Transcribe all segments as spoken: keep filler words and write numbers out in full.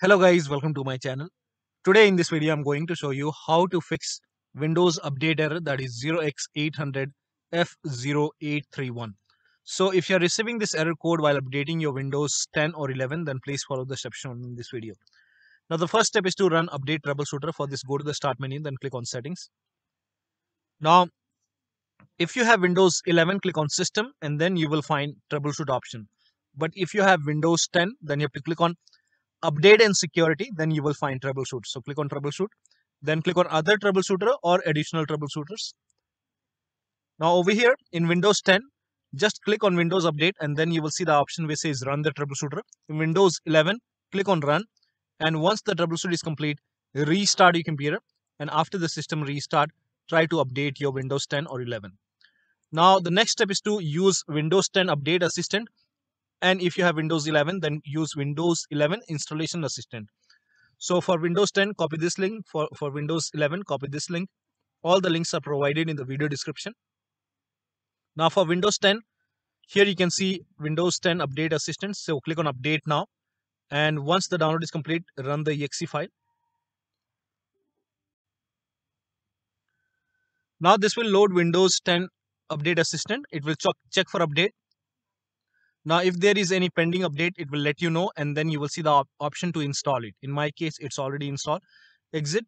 Hello guys, welcome to my channel. Today in this video I'm going to show you how to fix Windows update error that is zero x eight hundred f zero eight three one. So if you're receiving this error code while updating your Windows ten or eleven, then please follow the steps shown in this video. Now the first step is to run update troubleshooter. For this, go to the start menu, then click on settings. Now if you have Windows eleven, click on system and then you will find troubleshoot option. But if you have Windows ten, then you have to click on update and security, then you will find troubleshoot. So click on troubleshoot, then click on other troubleshooter or additional troubleshooters. Now over here in Windows ten, just click on Windows update and then you will see the option which says run the troubleshooter. In Windows eleven, click on run, and once the troubleshoot is complete, restart your computer, and after the system restart, try to update your Windows ten or eleven. Now the next step is to use Windows ten Update Assistant. And if you have Windows eleven, then use Windows eleven Installation Assistant. So for Windows ten, copy this link. For, for Windows eleven, copy this link. All the links are provided in the video description. Now for Windows ten, here you can see Windows ten Update Assistant. So click on Update now. And once the download is complete, run the E X E file. Now this will load Windows ten Update Assistant. It will check for update. Now, if there is any pending update, it will let you know, and then you will see the op option to install it. In my case, it's already installed. Exit.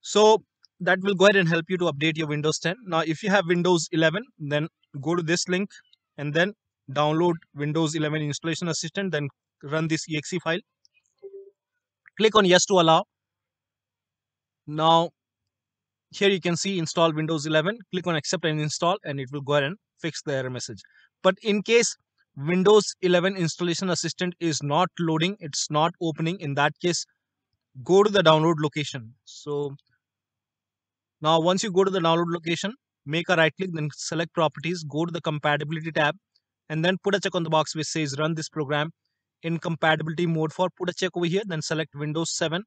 So that will go ahead and help you to update your Windows ten. Now, if you have Windows eleven, then go to this link and then download Windows eleven Installation Assistant, then run this E X E file. Click on yes to allow. Now, here you can see install Windows eleven. Click on accept and install, and it will go ahead and fix the error message. But in case Windows eleven Installation Assistant is not loading, it's not opening, in that case, go to the download location. So now once you go to the download location, make a right click, then select properties, go to the compatibility tab, and then put a check on the box which says run this program in compatibility mode for. Put a check over here, then select Windows seven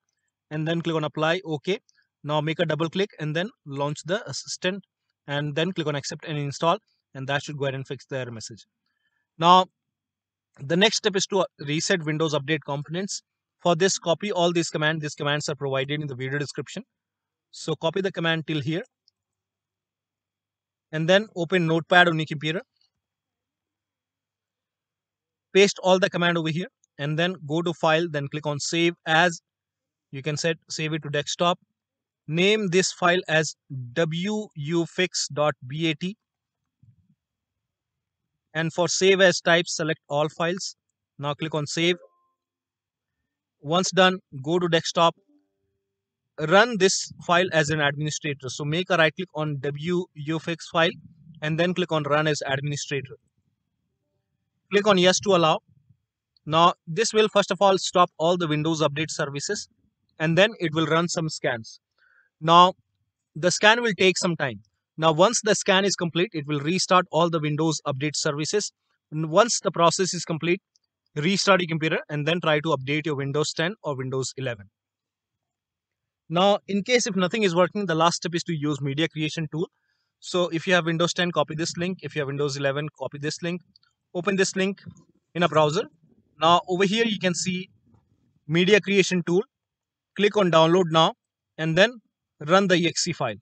and then click on apply. Okay, now make a double click and then launch the assistant and then click on accept and install, and that should go ahead and fix the error message. Now, the next step is to reset Windows Update components. For this, copy all these commands. These commands are provided in the video description. So copy the command till here. And then open Notepad on your computer. Paste all the command over here. And then go to File. Then click on Save As. You can set save it to desktop. Name this file as Wufix dot bat. And for save as type, select all files. Now click on save. Once done, go to desktop. Run this file as an administrator. So make a right click on Wufix file and then click on run as administrator. Click on yes to allow. Now this will first of all stop all the Windows update services and then it will run some scans. Now the scan will take some time. Now, once the scan is complete, it will restart all the Windows update services. And once the process is complete, restart your computer and then try to update your Windows ten or Windows eleven. Now, in case if nothing is working, the last step is to use Media Creation Tool. So, if you have Windows ten, copy this link. If you have Windows eleven, copy this link. Open this link in a browser. Now, over here, you can see Media Creation Tool. Click on Download Now and then run the E X E file.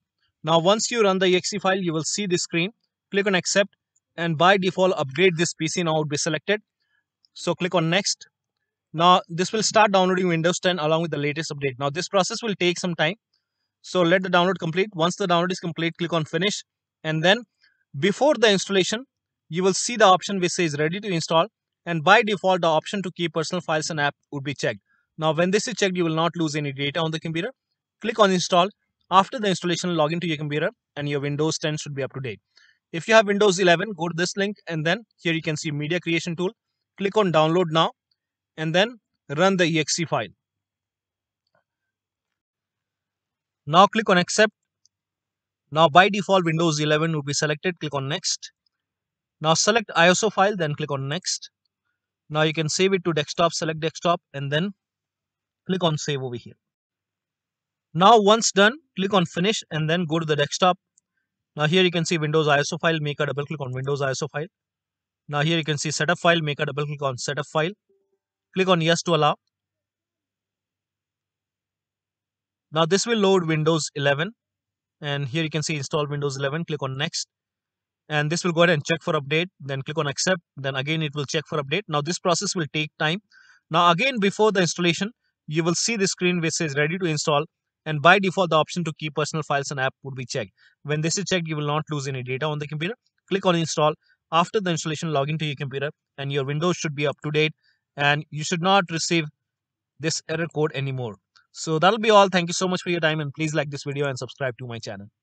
Now, once you run the E X E file, you will see this screen. Click on accept, and by default, upgrade this P C now would be selected. So click on next. Now, this will start downloading Windows ten along with the latest update. Now, this process will take some time. So let the download complete. Once the download is complete, click on finish. And then before the installation, you will see the option which says ready to install. And by default, the option to keep personal files and app would be checked. Now, when this is checked, you will not lose any data on the computer. Click on install. After the installation, log into your computer and your Windows ten should be up to date. If you have Windows eleven, go to this link and then here you can see Media Creation Tool. Click on Download Now and then run the E X E file. Now click on Accept. Now by default, Windows eleven would be selected. Click on Next. Now select I S O file, then click on Next. Now you can save it to desktop, select desktop and then click on Save over here. Now once done, click on finish and then go to the desktop. Now here you can see Windows I S O file, make a double click on Windows I S O file. Now here you can see setup file, make a double click on setup file. Click on yes to allow. Now this will load Windows eleven, and here you can see install Windows eleven, click on next, and this will go ahead and check for update, then click on accept, then again it will check for update. Now this process will take time. Now again, before the installation, you will see the screen which says ready to install, and by default the option to keep personal files and app would be checked. When this is checked, you will not lose any data on the computer. Click on install. After the installation, log into your computer and your Windows should be up to date, and you should not receive this error code anymore. So that'll be all. Thank you so much for your time, and please like this video and subscribe to my channel.